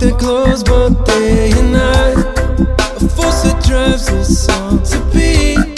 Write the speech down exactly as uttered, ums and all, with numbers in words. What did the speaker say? That glows both day and night, a force that drives us on to be.